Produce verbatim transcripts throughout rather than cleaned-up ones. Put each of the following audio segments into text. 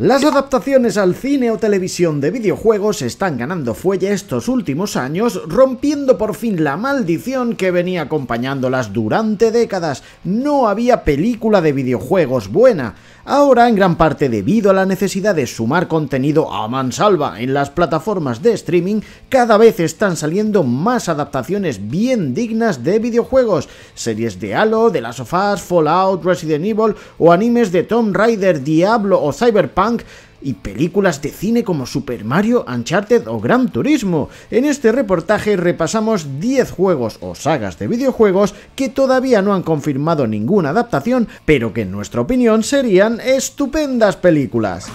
Las adaptaciones al cine o televisión de videojuegos están ganando fuelle estos últimos años, rompiendo por fin la maldición que venía acompañándolas durante décadas. No había película de videojuegos buena. Ahora, en gran parte debido a la necesidad de sumar contenido a mansalva en las plataformas de streaming, cada vez están saliendo más adaptaciones bien dignas de videojuegos. Series de Halo, The Last of Us, Fallout, Resident Evil o animes de Tomb Raider, Diablo o Cyberpunk, y películas de cine como Super Mario, Uncharted o Gran Turismo. En este reportaje repasamos diez juegos o sagas de videojuegos que todavía no han confirmado ninguna adaptación, pero que en nuestra opinión serían estupendas películas.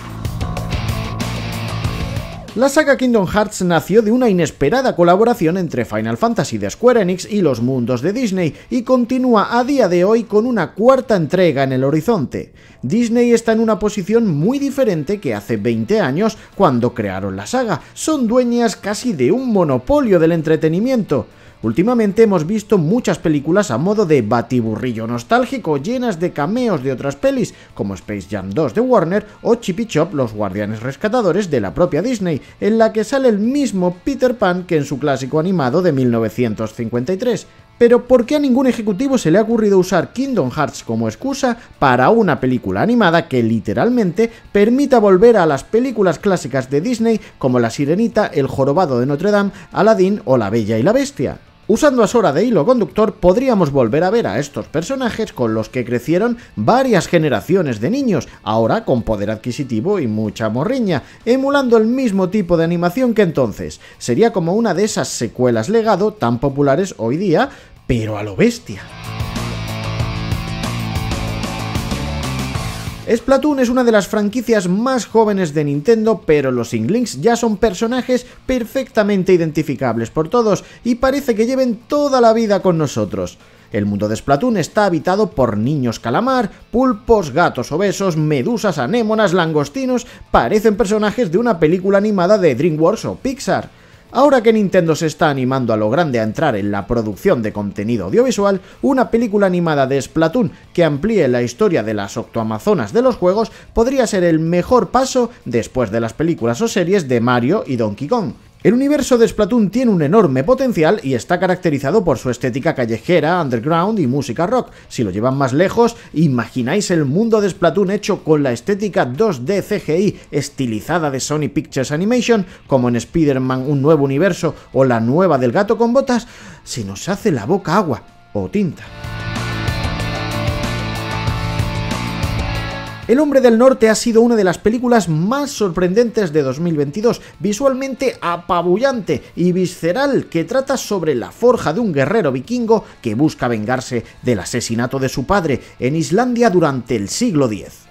La saga Kingdom Hearts nació de una inesperada colaboración entre Final Fantasy de Square Enix y los mundos de Disney, y continúa a día de hoy con una cuarta entrega en el horizonte. Disney está en una posición muy diferente que hace veinte años, cuando crearon la saga. Son dueñas casi de un monopolio del entretenimiento. Últimamente hemos visto muchas películas a modo de batiburrillo nostálgico, llenas de cameos de otras pelis, como Space Jam dos de Warner o Chip y Chop, Los Guardianes Rescatadores de la propia Disney, en la que sale el mismo Peter Pan que en su clásico animado de mil novecientos cincuenta y tres. Pero ¿por qué a ningún ejecutivo se le ha ocurrido usar Kingdom Hearts como excusa para una película animada que literalmente permita volver a las películas clásicas de Disney como La Sirenita, El Jorobado de Notre Dame, Aladdin o La Bella y la Bestia? Usando a Sora de hilo conductor, podríamos volver a ver a estos personajes con los que crecieron varias generaciones de niños, ahora con poder adquisitivo y mucha morriña, emulando el mismo tipo de animación que entonces. Sería como una de esas secuelas legado tan populares hoy día, pero a lo bestia. Splatoon es una de las franquicias más jóvenes de Nintendo, pero los Inklings ya son personajes perfectamente identificables por todos y parece que lleven toda la vida con nosotros. El mundo de Splatoon está habitado por niños calamar, pulpos, gatos obesos, medusas, anémonas, langostinos... Parecen personajes de una película animada de DreamWorks o Pixar. Ahora que Nintendo se está animando a lo grande a entrar en la producción de contenido audiovisual, una película animada de Splatoon que amplíe la historia de las Octoamazonas de los juegos podría ser el mejor paso después de las películas o series de Mario y Donkey Kong. El universo de Splatoon tiene un enorme potencial y está caracterizado por su estética callejera, underground y música rock. Si lo llevan más lejos, imagináis el mundo de Splatoon hecho con la estética dos D C G I estilizada de Sony Pictures Animation, como en Spider-Man Un Nuevo Universo o la nueva del gato con botas, se nos hace la boca agua o tinta. El Hombre del Norte ha sido una de las películas más sorprendentes de dos mil veintidós, visualmente apabullante y visceral, que trata sobre la forja de un guerrero vikingo que busca vengarse del asesinato de su padre en Islandia durante el siglo diez.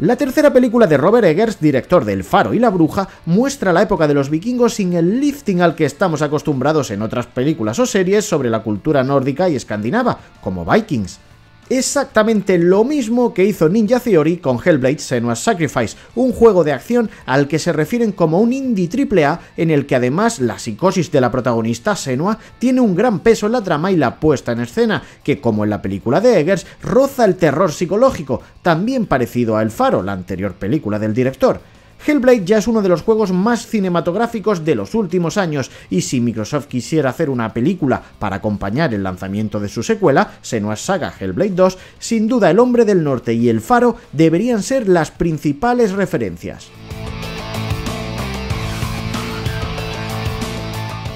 La tercera película de Robert Eggers, director de El Faro y la Bruja, muestra la época de los vikingos sin el lifting al que estamos acostumbrados en otras películas o series sobre la cultura nórdica y escandinava, como Vikings. Exactamente lo mismo que hizo Ninja Theory con Hellblade: Senua's Sacrifice, un juego de acción al que se refieren como un indie triple A, en el que además la psicosis de la protagonista Senua tiene un gran peso en la trama y la puesta en escena, que como en la película de Eggers, roza el terror psicológico, también parecido a El Faro, la anterior película del director. Hellblade ya es uno de los juegos más cinematográficos de los últimos años, y si Microsoft quisiera hacer una película para acompañar el lanzamiento de su secuela, Senua's Saga Hellblade dos, sin duda El Hombre del Norte y El Faro deberían ser las principales referencias.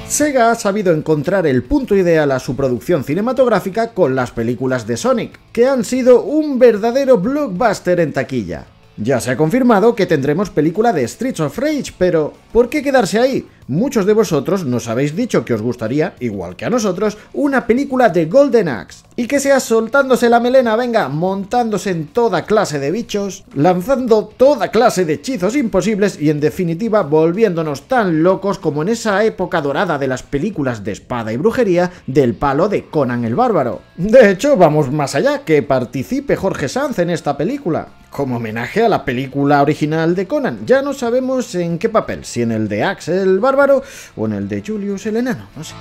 Sega ha sabido encontrar el punto ideal a su producción cinematográfica con las películas de Sonic, que han sido un verdadero blockbuster en taquilla. Ya se ha confirmado que tendremos película de Streets of Rage, pero ¿por qué quedarse ahí? Muchos de vosotros nos habéis dicho que os gustaría, igual que a nosotros, una película de Golden Axe, y que sea soltándose la melena, venga, montándose en toda clase de bichos, lanzando toda clase de hechizos imposibles y en definitiva volviéndonos tan locos como en esa época dorada de las películas de espada y brujería del palo de Conan el Bárbaro. De hecho, vamos más allá, que participe Jorge Sanz en esta película, como homenaje a la película original de Conan. Ya no sabemos en qué papel, si en el de Axe el Bárbaro o en el de Julius el Enano, no sé.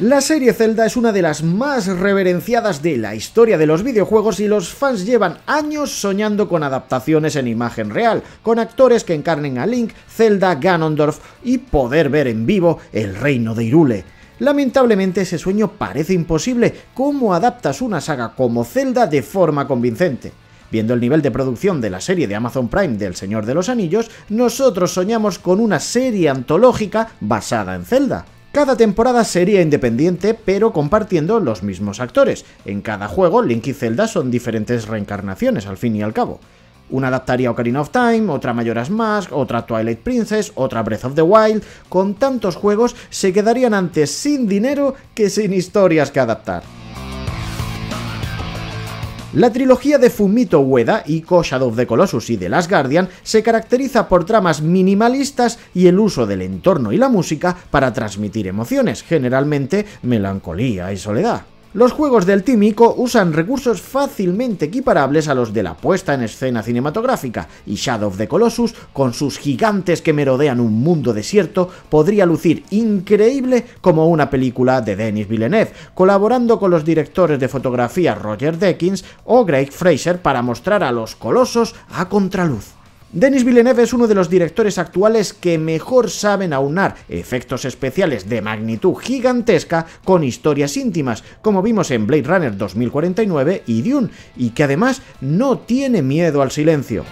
La serie Zelda es una de las más reverenciadas de la historia de los videojuegos y los fans llevan años soñando con adaptaciones en imagen real, con actores que encarnen a Link, Zelda, Ganondorf y poder ver en vivo el reino de Hyrule. Lamentablemente ese sueño parece imposible. ¿Cómo adaptas una saga como Zelda de forma convincente? Viendo el nivel de producción de la serie de Amazon Prime del Señor de los Anillos, nosotros soñamos con una serie antológica basada en Zelda. Cada temporada sería independiente, pero compartiendo los mismos actores. En cada juego, Link y Zelda son diferentes reencarnaciones, al fin y al cabo. Una adaptaría Ocarina of Time, otra Majora's Mask, otra Twilight Princess, otra Breath of the Wild... Con tantos juegos, se quedarían antes sin dinero que sin historias que adaptar. La trilogía de Fumito Ueda, Ico, Shadow of the Colossus y The Last Guardian se caracteriza por tramas minimalistas y el uso del entorno y la música para transmitir emociones, generalmente melancolía y soledad. Los juegos del Team Ico usan recursos fácilmente equiparables a los de la puesta en escena cinematográfica, y Shadow of the Colossus, con sus gigantes que merodean un mundo desierto, podría lucir increíble como una película de Denis Villeneuve, colaborando con los directores de fotografía Roger Deakins o Greg Fraser para mostrar a los colosos a contraluz. Denis Villeneuve es uno de los directores actuales que mejor saben aunar efectos especiales de magnitud gigantesca con historias íntimas, como vimos en Blade Runner dos mil cuarenta y nueve y Dune, y que además no tiene miedo al silencio.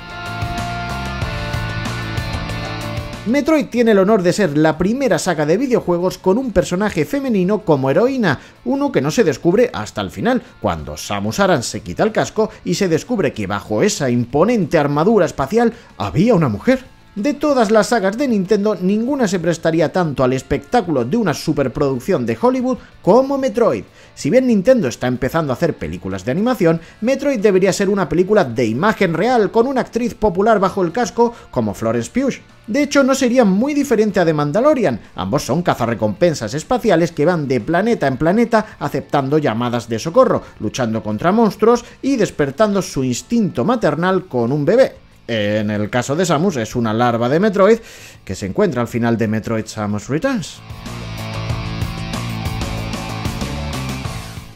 Metroid tiene el honor de ser la primera saga de videojuegos con un personaje femenino como heroína, uno que no se descubre hasta el final, cuando Samus Aran se quita el casco y se descubre que bajo esa imponente armadura espacial había una mujer. De todas las sagas de Nintendo, ninguna se prestaría tanto al espectáculo de una superproducción de Hollywood como Metroid. Si bien Nintendo está empezando a hacer películas de animación, Metroid debería ser una película de imagen real con una actriz popular bajo el casco como Florence Pugh. De hecho, no sería muy diferente a The Mandalorian. Ambos son cazarrecompensas espaciales que van de planeta en planeta aceptando llamadas de socorro, luchando contra monstruos y despertando su instinto maternal con un bebé. En el caso de Samus, es una larva de Metroid que se encuentra al final de Metroid Samus Returns.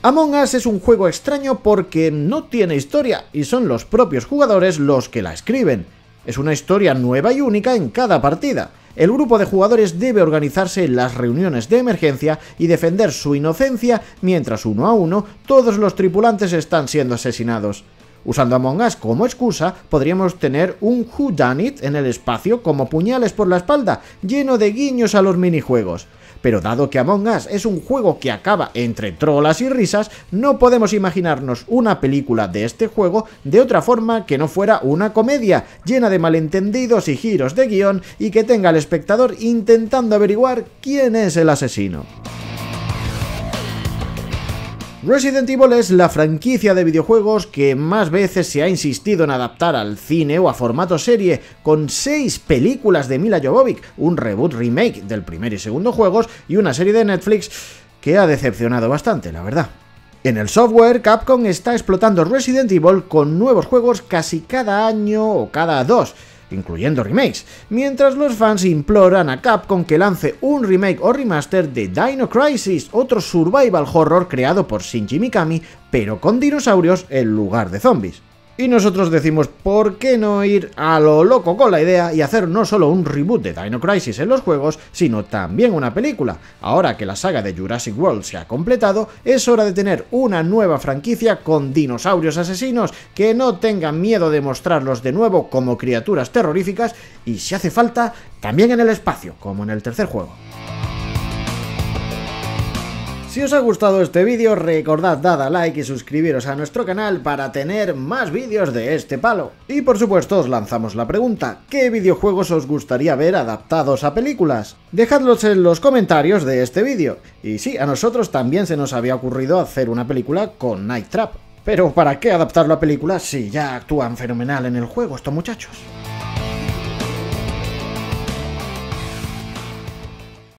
Among Us es un juego extraño porque no tiene historia y son los propios jugadores los que la escriben. Es una historia nueva y única en cada partida. El grupo de jugadores debe organizarse en las reuniones de emergencia y defender su inocencia mientras uno a uno todos los tripulantes están siendo asesinados. Usando Among Us como excusa, podríamos tener un whodunit en el espacio como puñales por la espalda, lleno de guiños a los minijuegos. Pero dado que Among Us es un juego que acaba entre trolas y risas, no podemos imaginarnos una película de este juego de otra forma que no fuera una comedia, llena de malentendidos y giros de guión y que tenga al espectador intentando averiguar quién es el asesino. Resident Evil es la franquicia de videojuegos que más veces se ha insistido en adaptar al cine o a formato serie, con seis películas de Mila Jovovich, un reboot remake del primer y segundo juegos y una serie de Netflix que ha decepcionado bastante, la verdad. En el software, Capcom está explotando Resident Evil con nuevos juegos casi cada año o cada dos, incluyendo remakes, mientras los fans imploran a Capcom que lance un remake o remaster de Dino Crisis, otro survival horror creado por Shinji Mikami, pero con dinosaurios en lugar de zombies. Y nosotros decimos, ¿por qué no ir a lo loco con la idea y hacer no solo un reboot de Dino Crisis en los juegos, sino también una película? Ahora que la saga de Jurassic World se ha completado, es hora de tener una nueva franquicia con dinosaurios asesinos que no tengan miedo de mostrarlos de nuevo como criaturas terroríficas y, si hace falta, también en el espacio, como en el tercer juego. Si os ha gustado este vídeo, recordad dar a like y suscribiros a nuestro canal para tener más vídeos de este palo. Y por supuesto os lanzamos la pregunta, ¿qué videojuegos os gustaría ver adaptados a películas? Dejadlos en los comentarios de este vídeo. Y sí, a nosotros también se nos había ocurrido hacer una película con Night Trap. Pero ¿para qué adaptarlo a películas si ya actúan fenomenal en el juego estos muchachos?